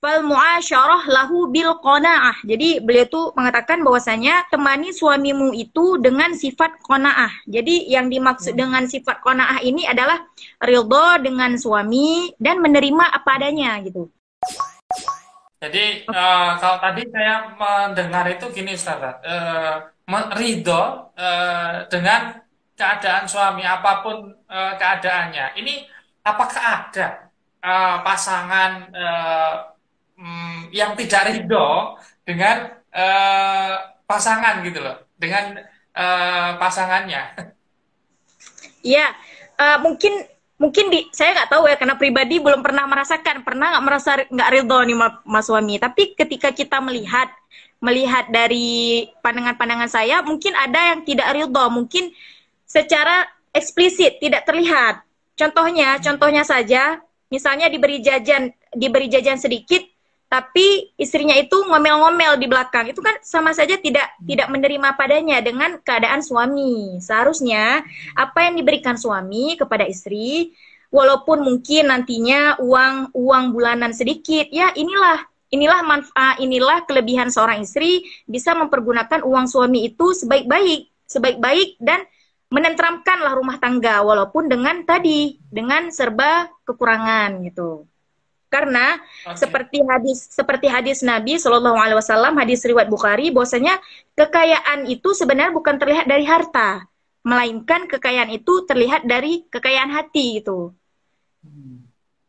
fal mu'asyarah lahu bil qanaah. Jadi beliau tuh mengatakan bahwasanya temani suamimu itu dengan sifat qanaah. Jadi yang dimaksud dengan sifat qanaah ini adalah ridho dengan suami dan menerima apa adanya gitu. Jadi kalau tadi saya mendengar itu gini Ustaz, ridho dengan keadaan suami apapun keadaannya. Ini apakah ada pasangan yang tidak ridho dengan pasangan gitu loh, dengan pasangannya? Iya, mungkin saya nggak tahu ya, karena pribadi belum pernah merasakan, nggak ridho nih mas suami. Tapi ketika kita melihat dari pandangan-pandangan saya, mungkin ada yang tidak ridho, mungkin secara eksplisit tidak terlihat. Contohnya saja, misalnya diberi jajan sedikit, tapi istrinya itu ngomel-ngomel di belakang. Itu kan sama saja tidak menerima padanya dengan keadaan suami. Seharusnya apa yang diberikan suami kepada istri, walaupun mungkin nantinya uang bulanan sedikit, ya inilah manfaat, inilah kelebihan seorang istri bisa mempergunakan uang suami itu sebaik-baik dan menentramkanlah rumah tangga, walaupun dengan serba kekurangan gitu. Karena seperti hadis Nabi SAW, hadis riwayat Bukhari, bahwasanya kekayaan itu sebenarnya bukan terlihat dari harta, melainkan kekayaan itu terlihat dari kekayaan hati gitu.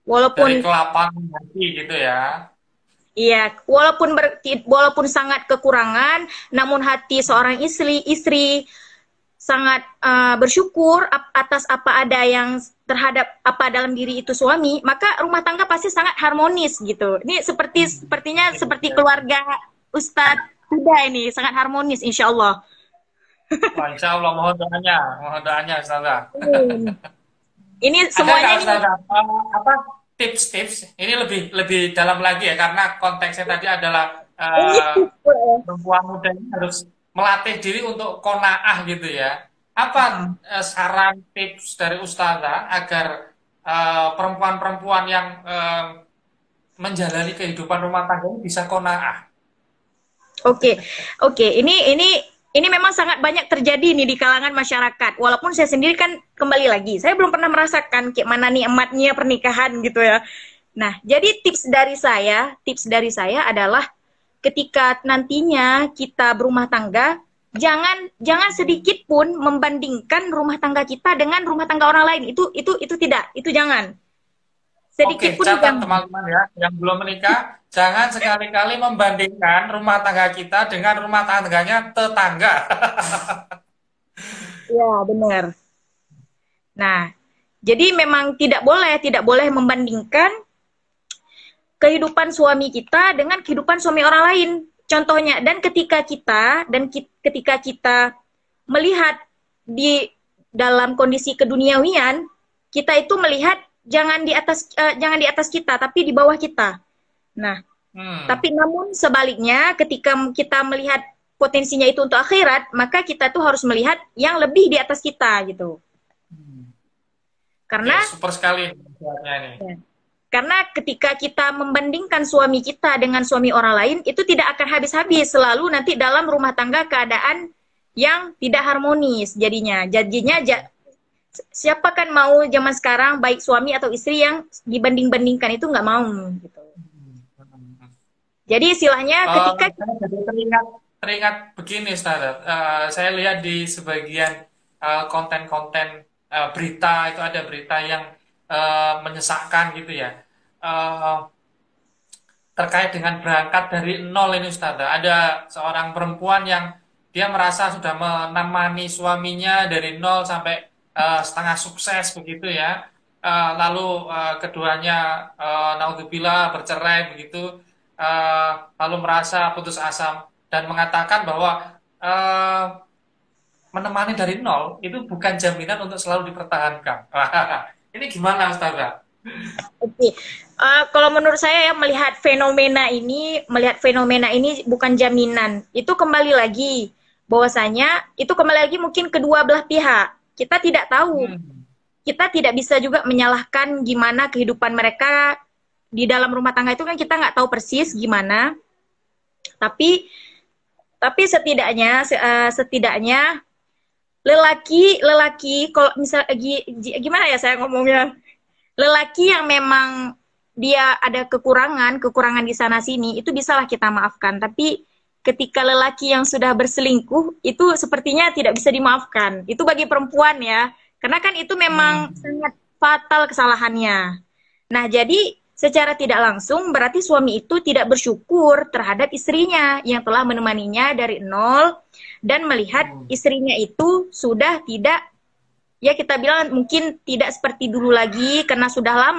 Walaupun dari kelapangan hati gitu ya. Iya, walaupun sangat kekurangan, namun hati seorang istri sangat bersyukur atas apa ada yang terhadap apa dalam diri itu suami, maka rumah tangga pasti sangat harmonis gitu. Ini seperti keluarga Ustadz Huda ini, sangat harmonis insya Allah. Insya Allah, mohon doanya Ustazah. Ini semuanya apa tips-tips ini lebih dalam lagi ya, karena konteksnya tadi adalah perempuan muda ini harus melatih diri untuk qanaah gitu ya. Apa saran tips dari Ustazah agar perempuan-perempuan yang menjalani kehidupan rumah tangga ini bisa qanaah? Oke. Ini memang sangat banyak terjadi nih di kalangan masyarakat. Walaupun saya sendiri kan, kembali lagi, saya belum pernah merasakan kayak mana nih ematnya pernikahan gitu ya. Nah, jadi tips dari saya adalah ketika nantinya kita berumah tangga, jangan sedikit pun membandingkan rumah tangga kita dengan rumah tangga orang lain. Itu tidak, itu jangan. Sedikit pun jangan. Oke, teman-teman ya, yang belum menikah, jangan sekali-kali membandingkan rumah tangga kita dengan rumah tangganya tetangga. Ya, benar. Nah, jadi memang tidak boleh membandingkan kehidupan suami kita dengan kehidupan suami orang lain. Contohnya, dan ketika kita melihat di dalam kondisi keduniawian, kita itu melihat jangan di atas kita, tapi di bawah kita. Nah, tapi namun sebaliknya ketika kita melihat potensinya itu untuk akhirat, maka kita tuh harus melihat yang lebih di atas kita gitu. Karena ya, super sekali ini. Ya. Karena ketika kita membandingkan suami kita dengan suami orang lain, itu tidak akan habis-habis, selalu nanti dalam rumah tangga keadaan yang tidak harmonis jadinya. Siapa kan mau zaman sekarang baik suami atau istri yang dibanding-bandingkan, itu nggak mau gitu. Jadi istilahnya ketika teringat begini Ustaz, saya lihat di sebagian konten-konten berita, itu ada berita yang menyesakkan gitu ya, terkait dengan berangkat dari nol ini Ustazah. Ada seorang perempuan yang dia merasa sudah menemani suaminya dari nol sampai setengah sukses begitu ya, lalu keduanya naudzubillah bercerai begitu, lalu merasa putus asa dan mengatakan bahwa menemani dari nol itu bukan jaminan untuk selalu dipertahankan. Ini gimana Ustazah? Oke. Kalau menurut saya ya, melihat fenomena ini bukan jaminan. Itu kembali lagi mungkin kedua belah pihak. Kita tidak tahu. Kita tidak bisa juga menyalahkan gimana kehidupan mereka di dalam rumah tangga itu kan kita nggak tahu persis gimana, tapi setidaknya lelaki kalau misal gimana ya saya ngomongnya, lelaki yang memang dia ada kekurangan di sana sini itu bisalah kita maafkan. Tapi ketika lelaki yang sudah berselingkuh itu sepertinya tidak bisa dimaafkan. Itu bagi perempuan ya, karena kan itu memang sangat fatal kesalahannya. Nah, jadi secara tidak langsung berarti suami itu tidak bersyukur terhadap istrinya yang telah menemaninya dari nol dan melihat istrinya itu sudah tidak, ya kita bilang mungkin tidak seperti dulu lagi karena sudah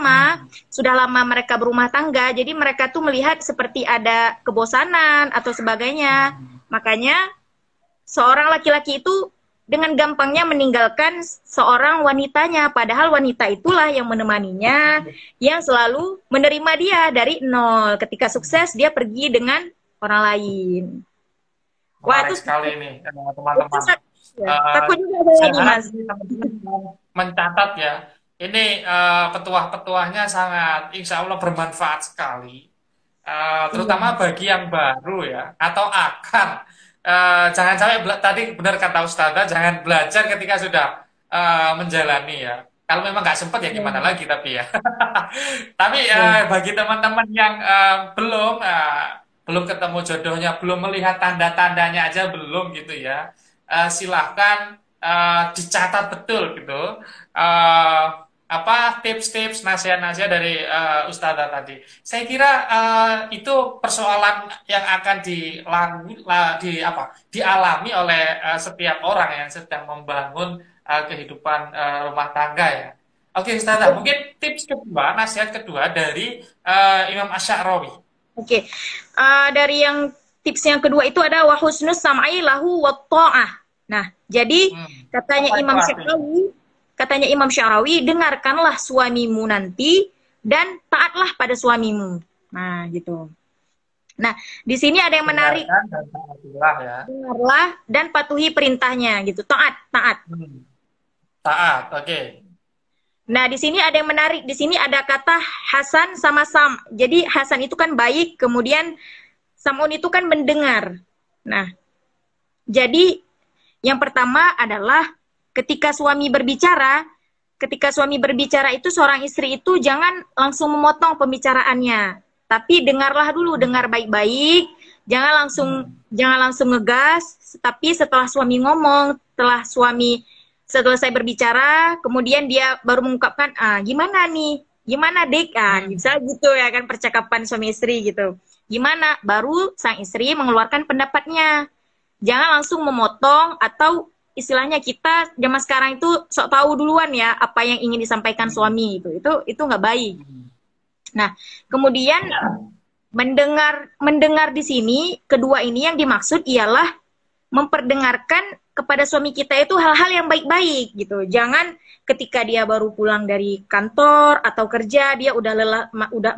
lama mereka berumah tangga. Jadi mereka tuh melihat seperti ada kebosanan atau sebagainya. Makanya seorang laki-laki itu dengan gampangnya meninggalkan seorang wanitanya, padahal wanita itulah yang menemaninya, yang selalu menerima dia dari nol. Ketika sukses dia pergi dengan orang lain. Wah, itu sekali nih teman-teman. Ya, takut juga mencatat ya. Ini petuah-petuahnya sangat insya Allah bermanfaat sekali, terutama bagi yang baru ya atau akan. Jangan sampai tadi benar kata Ustazah, jangan belajar ketika sudah menjalani ya. Kalau memang nggak sempat ya gimana lagi tapi ya. Tapi bagi teman-teman yang belum ketemu jodohnya, belum melihat tanda-tandanya aja belum gitu ya. Silahkan dicatat betul gitu. Apa tips-tips, nasihat-nasihat dari Ustazah tadi. Saya kira itu persoalan yang akan dialami oleh setiap orang yang sedang membangun kehidupan rumah tangga ya. Oke Ustazah, mungkin tips kedua, nasihat kedua dari Imam Asy-Sya'rawi. Oke, dari yang tips yang kedua itu ada wahusnus sam'i lahu wa ta'ah. Nah, jadi katanya Imam Sya'rawi, dengarkanlah suamimu nanti dan taatlah pada suamimu. Nah, gitu. Nah, di sini ada yang menarik. Dengarlah dan patuhi perintahnya, gitu. Taat. Taat, oke. Nah, di sini ada yang menarik. Di sini ada kata Hasan sama Sam. Jadi Hasan itu kan baik, kemudian Samun itu kan mendengar. Nah, jadi yang pertama adalah ketika suami berbicara itu seorang istri itu jangan langsung memotong pembicaraannya, tapi dengarlah dulu, dengar baik-baik, jangan langsung ngegas, tapi setelah suami ngomong, setelah saya berbicara, kemudian dia baru mengungkapkan, gimana nih, gimana Dek, bisa gitu ya kan percakapan suami istri gitu, gimana, baru sang istri mengeluarkan pendapatnya, jangan langsung memotong atau istilahnya kita zaman sekarang itu sok tahu duluan ya apa yang ingin disampaikan suami itu nggak baik. Nah, kemudian mendengar di sini kedua ini yang dimaksud ialah memperdengarkan kepada suami kita itu hal-hal yang baik-baik gitu. Jangan ketika dia baru pulang dari kantor atau kerja dia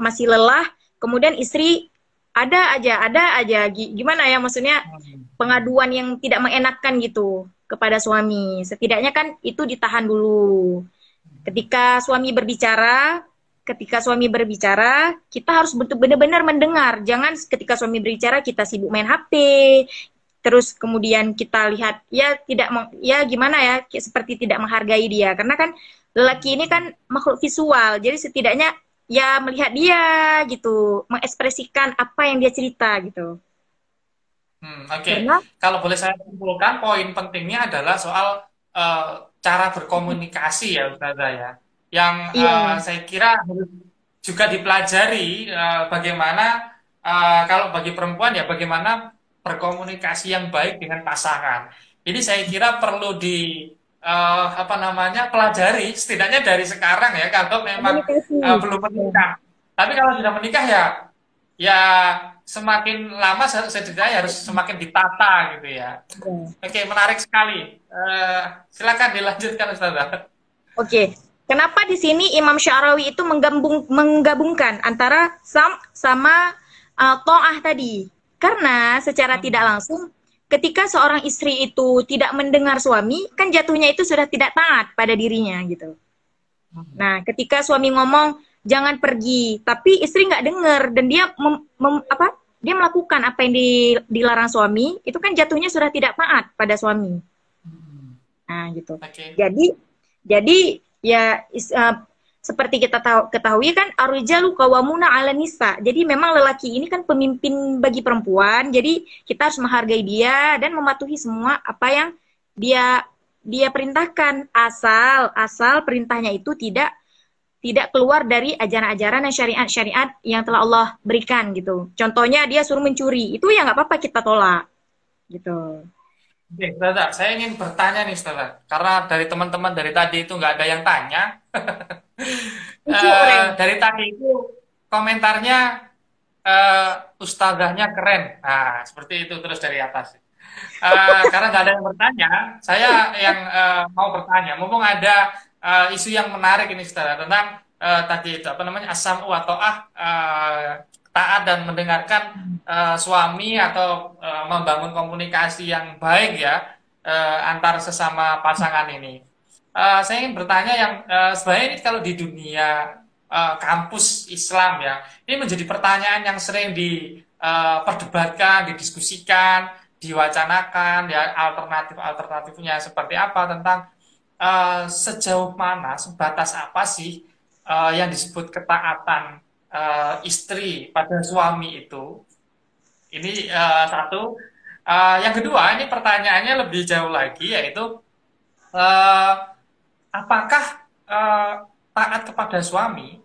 masih lelah, kemudian istri ada aja gimana ya maksudnya pengaduan yang tidak mengenakan gitu kepada suami. Setidaknya kan itu ditahan dulu. Ketika suami berbicara, kita harus benar-benar mendengar. Jangan ketika suami berbicara kita sibuk main HP, terus kemudian kita lihat ya seperti tidak menghargai dia. Karena kan lelaki ini kan makhluk visual. Jadi setidaknya ya melihat dia gitu, mengekspresikan apa yang dia cerita gitu. Oke. Kalau boleh saya simpulkan, poin pentingnya adalah soal cara berkomunikasi ya Ustazah ya. Yang saya kira juga dipelajari bagaimana kalau bagi perempuan ya bagaimana berkomunikasi yang baik dengan pasangan. Jadi saya kira perlu di pelajari setidaknya dari sekarang ya kalau memang belum menikah. Tapi kalau sudah menikah ya semakin lama setidaknya harus semakin ditata gitu ya. Oke, menarik sekali. Silakan dilanjutkan Ustazah. Oke. Kenapa di sini Imam Sya'rawi itu menggabungkan antara sam sama ta'ah tadi? Karena secara tidak langsung ketika seorang istri itu tidak mendengar suami, kan jatuhnya itu sudah tidak taat pada dirinya gitu. Nah, ketika suami ngomong jangan pergi, tapi istri nggak dengar dan dia dia melakukan apa yang dilarang suami, itu kan jatuhnya sudah tidak taat pada suami. Nah gitu. Okay. Jadi ya seperti kita ketahui kan ar-rijalu qawwamuna 'alan nisa. Jadi memang lelaki ini kan pemimpin bagi perempuan. Jadi kita harus menghargai dia dan mematuhi semua apa yang dia perintahkan, asal perintahnya itu tidak keluar dari ajaran-ajaran dan syariat-syariat yang telah Allah berikan gitu. Contohnya dia suruh mencuri, itu ya nggak apa-apa kita tolak gitu. Ustazah, saya ingin bertanya nih Ustazah, karena dari teman-teman dari tadi itu nggak ada yang tanya. Dari tadi itu komentarnya Ustazahnya keren, nah seperti itu terus dari atas. Karena nggak ada yang bertanya, saya yang mau bertanya. Mumpung ada isu yang menarik ini Ustazah tentang tadi itu apa namanya asam wa ta'ah, taat dan mendengarkan suami atau membangun komunikasi yang baik ya antar sesama pasangan ini. Saya ingin bertanya yang sebenarnya ini kalau di dunia kampus Islam ya, ini menjadi pertanyaan yang sering diperdebatkan, didiskusikan, diwacanakan ya, alternatifnya seperti apa tentang sejauh mana, sebatas apa sih yang disebut ketaatan istri pada suami itu. Ini satu. Yang kedua, ini pertanyaannya lebih jauh lagi, yaitu apakah taat kepada suami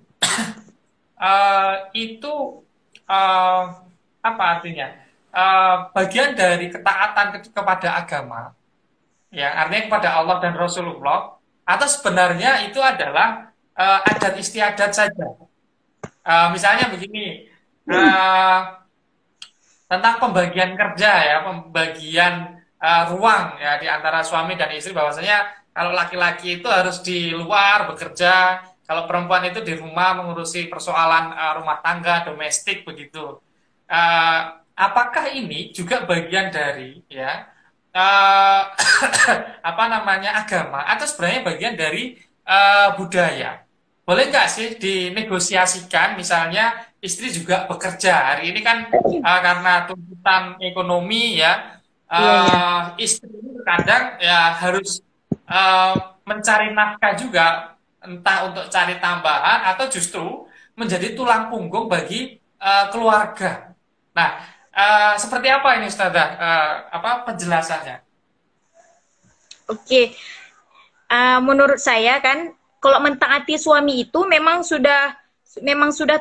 itu apa artinya? Bagian dari ketaatan kepada agama, ya artinya kepada Allah dan Rasulullah, atau sebenarnya itu adalah adat istiadat saja? Misalnya begini, tentang pembagian kerja ya, pembagian ruang ya di antara suami dan istri, bahwasanya kalau laki-laki itu harus di luar bekerja, kalau perempuan itu di rumah mengurusi persoalan rumah tangga, domestik begitu. Apakah ini juga bagian dari ya apa namanya agama atau sebenarnya bagian dari budaya? Boleh nggak sih dinegosiasikan, misalnya istri juga bekerja hari ini kan karena tuntutan ekonomi ya, istri kadang ya harus mencari nafkah juga, entah untuk cari tambahan atau justru menjadi tulang punggung bagi keluarga. Nah seperti apa ini Ustazah apa penjelasannya? Oke, menurut saya kan kalau mentaati suami itu memang sudah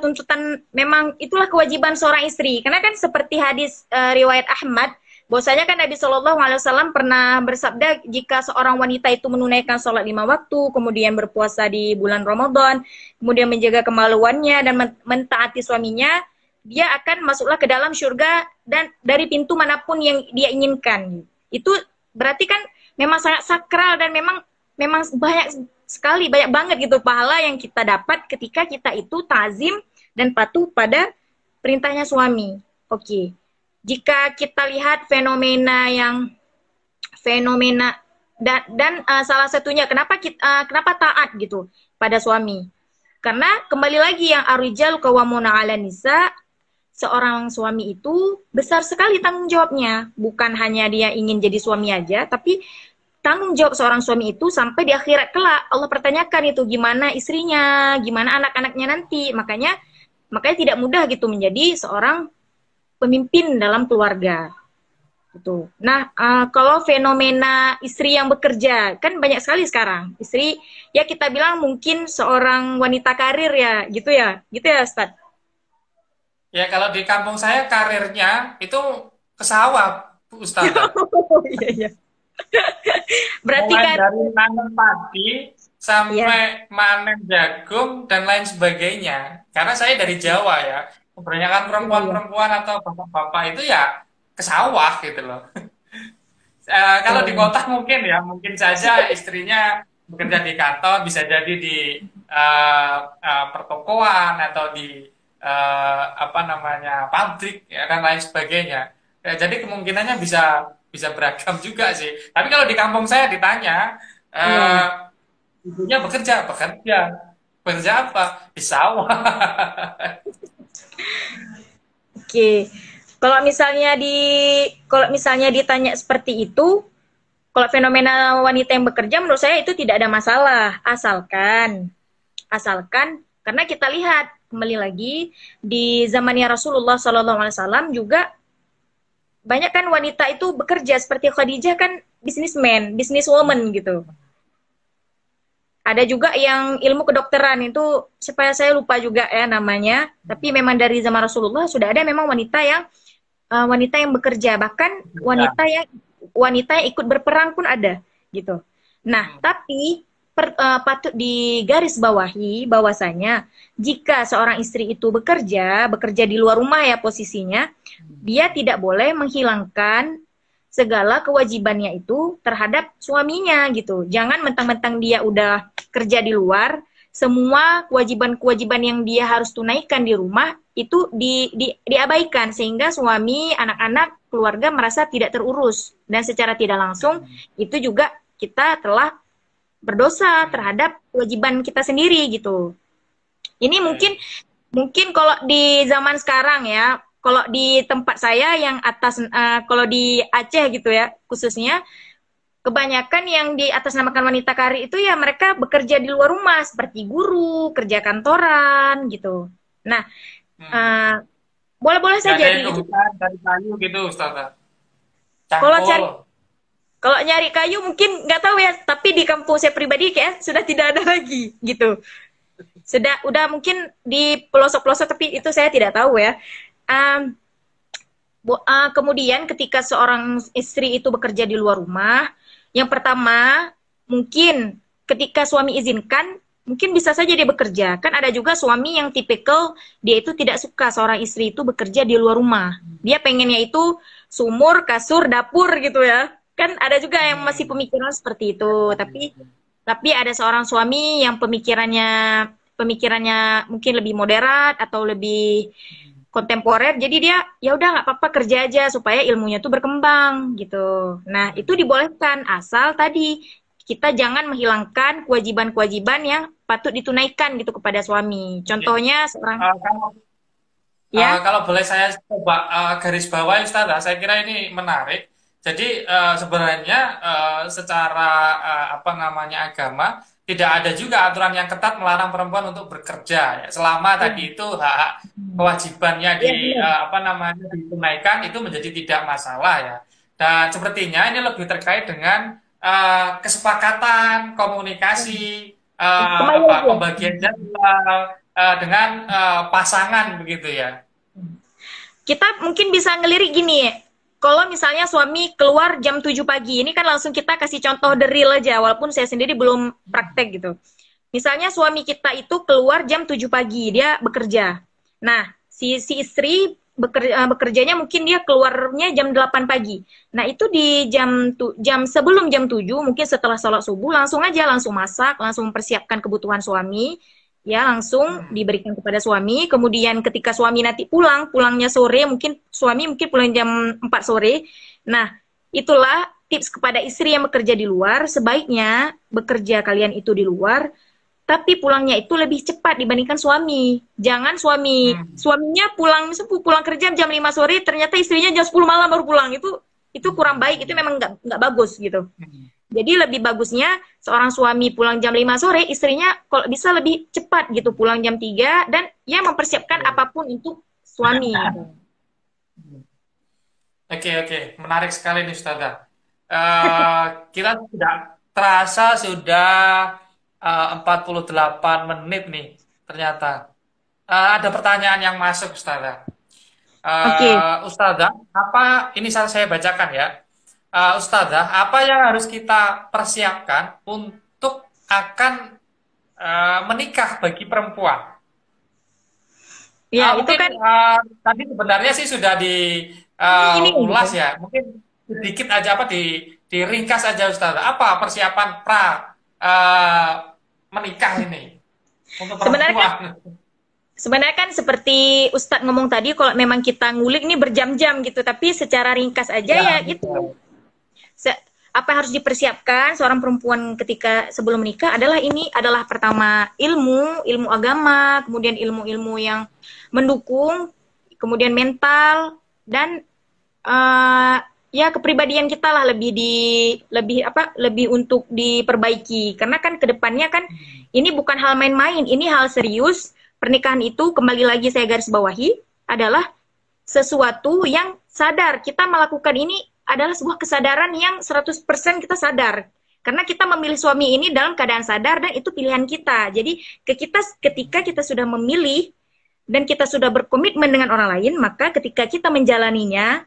tuntutan, memang itulah kewajiban seorang istri. Karena kan seperti hadis riwayat Ahmad, bahwasanya kan Nabi Shallallahu Alaihi Wasallam pernah bersabda, jika seorang wanita itu menunaikan sholat 5 waktu, kemudian berpuasa di bulan Ramadan, kemudian menjaga kemaluannya dan mentaati suaminya, dia akan masuklah ke dalam surga dan dari pintu manapun yang dia inginkan. Itu berarti kan memang sangat sakral dan memang banyak banget gitu pahala yang kita dapat ketika kita itu ta'zim dan patuh pada perintahnya suami. Oke. Jika kita lihat fenomena dan salah satunya kenapa taat gitu pada suami? Karena kembali lagi yang ar-rijalu qawwamuna 'alan nisa, seorang suami itu besar sekali tanggung jawabnya, bukan hanya dia ingin jadi suami aja, tapi tanggung jawab seorang suami itu sampai di akhirat kelak Allah pertanyakan itu gimana istrinya, gimana anak-anaknya nanti. Makanya tidak mudah gitu menjadi seorang pemimpin dalam keluarga gitu. Nah kalau fenomena istri yang bekerja kan banyak sekali sekarang, istri ya kita bilang mungkin seorang wanita karir ya gitu ya Ustaz. Ya kalau di kampung saya karirnya itu ke sawah Ustaz. Iya. Berarti mulai kan dari nanam padi sampai manen jagung dan lain sebagainya. Karena saya dari Jawa ya, kebanyakan perempuan-perempuan atau bapak-bapak itu ya ke sawah gitu loh. Kalau di kota mungkin ya, mungkin saja istrinya bekerja di kantor, bisa jadi di pertokoan atau di apa namanya pabrik ya, dan lain sebagainya. Ya, jadi kemungkinannya bisa beragam juga sih. Tapi kalau di kampung saya ditanya, ibunya bekerja, Kerja apa? Di sawah. Oke. Kalau misalnya ditanya seperti itu, kalau fenomena wanita yang bekerja menurut saya itu tidak ada masalah, asalkan karena kita lihat kembali lagi di zamannya Rasulullah SAW juga banyak kan wanita itu bekerja, seperti Khadijah kan businessman, businesswoman gitu. Ada juga yang ilmu kedokteran itu, supaya saya lupa juga ya namanya, tapi memang dari zaman Rasulullah sudah ada memang wanita yang bekerja, bahkan wanita yang ikut berperang pun ada gitu. Nah, tapi patut digarisbawahi bahwasanya jika seorang istri itu bekerja di luar rumah ya posisinya, dia tidak boleh menghilangkan segala kewajibannya itu terhadap suaminya gitu. Jangan mentang-mentang dia udah kerja di luar, semua kewajiban-kewajiban yang dia harus tunaikan di rumah itu diabaikan, sehingga suami, anak-anak, keluarga merasa tidak terurus, dan secara tidak langsung itu juga kita telah berdosa terhadap kewajiban kita sendiri gitu. Ini mungkin kalau di zaman sekarang ya. Kalau di tempat saya yang atas, kalau di Aceh gitu ya, khususnya kebanyakan yang di atas namakan wanita karir itu ya mereka bekerja di luar rumah seperti guru, kerja kantoran gitu. Nah, boleh-boleh saja gitu. Cari kayu gitu, Ustazah. Kalau nyari kayu mungkin nggak tahu ya, tapi di kampung saya pribadi kayak sudah tidak ada lagi gitu. Udah mungkin di pelosok-pelosok, tapi itu saya tidak tahu ya. Kemudian ketika seorang istri itu bekerja di luar rumah, yang pertama mungkin ketika suami izinkan, mungkin bisa saja dia bekerja. Kan ada juga suami yang tipikal dia itu tidak suka seorang istri itu bekerja di luar rumah. Dia pengennya itu sumur, kasur, dapur gitu ya. Kan ada juga yang masih pemikiran seperti itu. Tapi ada seorang suami yang pemikirannya mungkin lebih moderat atau lebih kontemporer, jadi dia ya udah nggak apa-apa kerja aja supaya ilmunya tuh berkembang gitu. Nah, itu dibolehkan asal tadi kita jangan menghilangkan kewajiban-kewajiban yang patut ditunaikan gitu kepada suami. Contohnya seorang kalau boleh saya coba garis bawahi, Ustazah, saya kira ini menarik. Jadi sebenarnya secara agama tidak ada juga aturan yang ketat melarang perempuan untuk bekerja, ya. Selama tadi itu hak kewajibannya ditunaikan, itu menjadi tidak masalah ya. Dan sepertinya ini lebih terkait dengan kesepakatan, komunikasi, pembagian jadwal dengan pasangan begitu ya. Kita mungkin bisa ngelirik gini. Kalau misalnya suami keluar jam 7 pagi, ini kan langsung kita kasih contoh the real aja, walaupun saya sendiri belum praktek gitu. Misalnya suami kita itu keluar jam 7 pagi, dia bekerja. Nah, si istri bekerjanya mungkin dia keluarnya jam 8 pagi. Nah, itu di jam sebelum jam 7, mungkin setelah sholat subuh, langsung masak, langsung mempersiapkan kebutuhan suami. Ya, langsung diberikan kepada suami. Kemudian ketika suami nanti pulangnya sore, mungkin suami pulang jam 4 sore. Nah, itulah tips kepada istri yang bekerja di luar. Sebaiknya bekerja kalian itu di luar, tapi pulangnya itu lebih cepat dibandingkan suami. Jangan suaminya pulang kerja jam 5 sore, ternyata istrinya jam 10 malam baru pulang. Itu kurang baik, itu memang nggak bagus gitu. Jadi lebih bagusnya seorang suami pulang jam 5 sore, istrinya kalau bisa lebih cepat gitu, pulang jam 3, dan ya mempersiapkan apapun untuk suami. Oke. Menarik sekali nih, Ustazah. Kita sudah terasa sudah 48 menit nih ternyata. Ada pertanyaan yang masuk, Ustazah. Ustazah, apa ini saya bacakan ya. Ustazah, apa yang harus kita persiapkan untuk akan menikah bagi perempuan? Ya, itu mungkin, tadi sebenarnya sih sudah diulas ya. Mungkin sedikit aja diringkas aja, Ustazah. Apa persiapan pra menikah ini untuk perempuan? Sebenarnya kan seperti Ustadz ngomong tadi, kalau memang kita ngulik nih berjam-jam gitu, tapi secara ringkas aja ya gitu. apa yang harus dipersiapkan seorang perempuan ketika sebelum menikah adalah ini adalah pertama ilmu agama, kemudian ilmu-ilmu yang mendukung, kemudian mental dan ya kepribadian kita lah lebih untuk diperbaiki, karena kan kedepannya kan ini bukan hal main-main, ini hal serius. Pernikahan itu kembali lagi saya garis bawahi adalah sesuatu yang sadar kita melakukan, ini adalah sebuah kesadaran yang 100% kita sadar. Karena kita memilih suami ini dalam keadaan sadar dan itu pilihan kita. Jadi ketika kita sudah memilih dan kita sudah berkomitmen dengan orang lain, maka ketika kita menjalaninya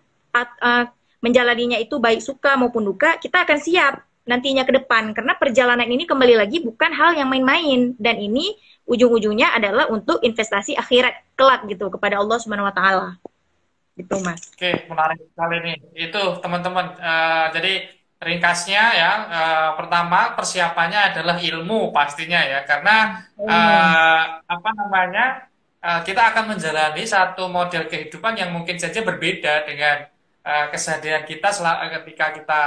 itu baik suka maupun duka, kita akan siap nantinya ke depan. Karena perjalanan ini kembali lagi bukan hal yang main-main. Dan ini ujung-ujungnya adalah untuk investasi akhirat kelak gitu kepada Allah Subhanahu wa taala. Itu Mas. Oke, menarik sekali nih. Itu teman-teman. Jadi ringkasnya ya, pertama persiapannya adalah ilmu pastinya ya, karena kita akan menjalani satu model kehidupan yang mungkin saja berbeda dengan keseharian kita ketika kita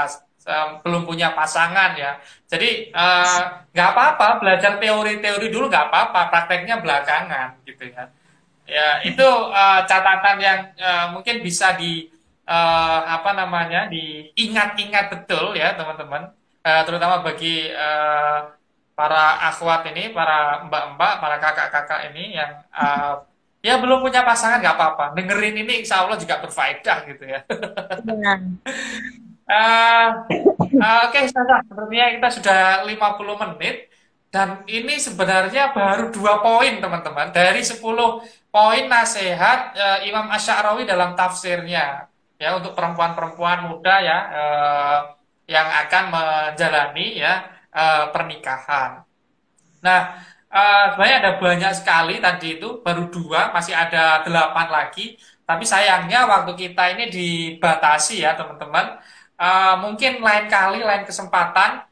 belum punya pasangan ya. Jadi nggak apa-apa belajar teori-teori dulu, nggak apa-apa, prakteknya belakangan gitu ya. Ya, itu catatan yang mungkin bisa di diingat-ingat betul ya teman-teman, terutama bagi para akhwat ini, para mbak-mbak, para kakak-kakak ini yang ya belum punya pasangan, nggak apa-apa, dengerin ini insya Allah juga berfaedah gitu ya. Oke, sepertinya kita sudah 50 menit. Dan ini sebenarnya baru 2 poin teman-teman dari 10 poin nasihat Imam Asy-Sya'rawi dalam tafsirnya ya untuk perempuan-perempuan muda ya yang akan menjalani ya pernikahan. Nah, sebenarnya ada banyak sekali tadi itu baru 2, masih ada 8 lagi. Tapi sayangnya waktu kita ini dibatasi ya teman-teman. Mungkin lain kali, lain kesempatan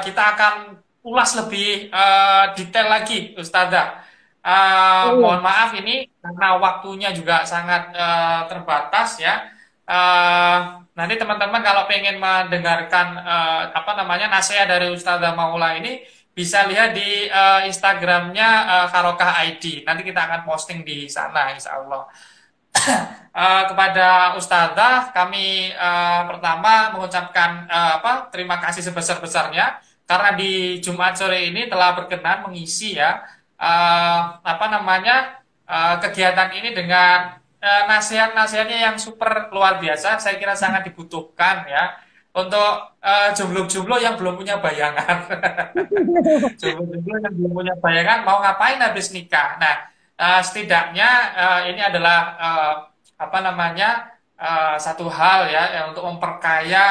kita akan ulas lebih detail lagi, Ustazah. Mohon maaf ini karena waktunya juga sangat terbatas ya. Nanti teman-teman kalau pengen mendengarkan nasihat dari Ustazah Maula ini bisa lihat di Instagramnya Harakah ID. Nanti kita akan posting di sana, insya Allah. Kepada Ustazah kami pertama mengucapkan terima kasih sebesar-besarnya. Karena di Jumat sore ini telah berkenan mengisi ya kegiatan ini dengan nasihat-nasihatnya yang super luar biasa. Saya kira sangat dibutuhkan ya untuk jomblo-jomblo yang belum punya bayangan. Jomblo-jomblo yang belum punya bayangan mau ngapain habis nikah. Nah, setidaknya ini adalah satu hal ya untuk memperkaya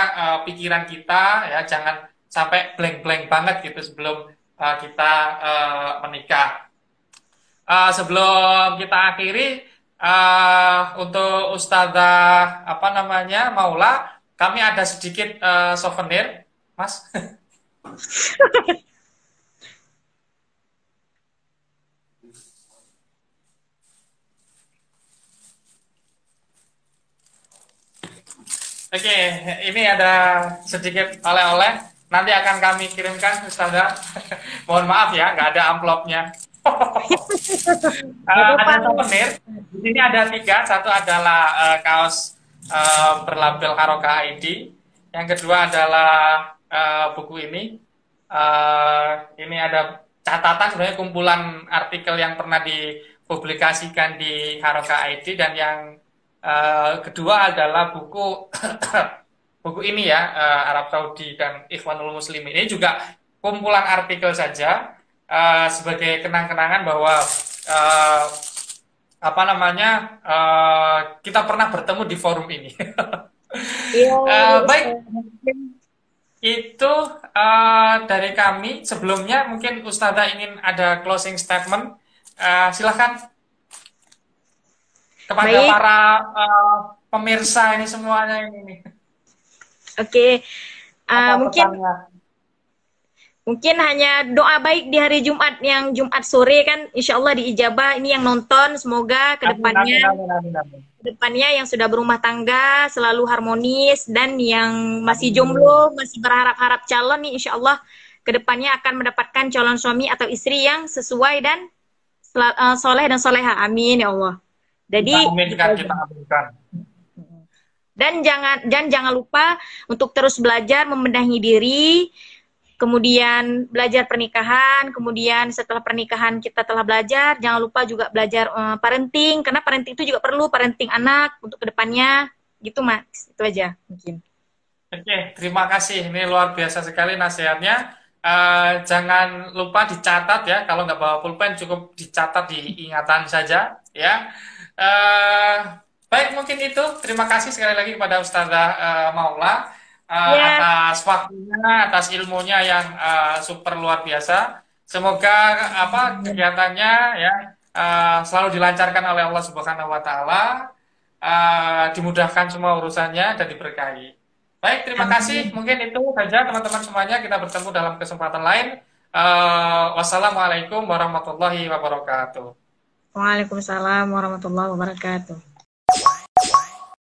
pikiran kita ya, jangan sampai blank-blank banget gitu sebelum kita menikah. Sebelum kita akhiri, untuk Ustazah Maula, kami ada sedikit souvenir, Mas. Oke, ini ada sedikit oleh-oleh. Nanti akan kami kirimkan, Ustazah. Mohon maaf ya, nggak ada amplopnya. Ada souvenir. Di sini ada 3. Satu adalah kaos berlabel Harakah ID. Yang kedua adalah buku ini. Ini ada catatan, sebenarnya kumpulan artikel yang pernah dipublikasikan di Harakah ID. Dan yang kedua adalah buku... buku ini ya, Arab Saudi dan Ikhwanul Muslimin. Ini juga kumpulan artikel saja sebagai kenang-kenangan bahwa kita pernah bertemu di forum ini. Baik, itu dari kami. Sebelumnya mungkin Ustazah ingin ada closing statement. Silahkan kepada para pemirsa ini semuanya ini. Oke, mungkin hanya doa baik di hari Jumat, yang Jumat sore kan, insya Allah diijabah. Ini yang nonton, semoga kedepannya depannya yang sudah berumah tangga selalu harmonis, dan yang masih jomblo masih berharap-harap calon nih, insya Allah kedepannya akan mendapatkan calon suami atau istri yang sesuai dan soleh dan soleha. Amin ya Allah. Jadi kita aminkan. Dan jangan lupa untuk terus belajar membenahi diri, kemudian belajar pernikahan, kemudian setelah pernikahan kita telah belajar, jangan lupa juga belajar parenting, karena parenting itu juga perlu, parenting anak untuk kedepannya, gitu Mas, itu aja mungkin. Oke, terima kasih, ini luar biasa sekali nasihatnya. Jangan lupa dicatat ya, kalau nggak bawa pulpen cukup dicatat di ingatan saja ya. Baik, mungkin itu, terima kasih sekali lagi kepada Ustazah Maula. Atas waktunya, atas ilmunya yang super luar biasa. Semoga kegiatannya ya selalu dilancarkan oleh Allah Subhanahu wa taala, dimudahkan semua urusannya dan diberkahi. Baik, terima kasih. Mungkin itu saja teman-teman semuanya, kita bertemu dalam kesempatan lain. Wassalamualaikum warahmatullahi wabarakatuh. Waalaikumsalam warahmatullahi wabarakatuh.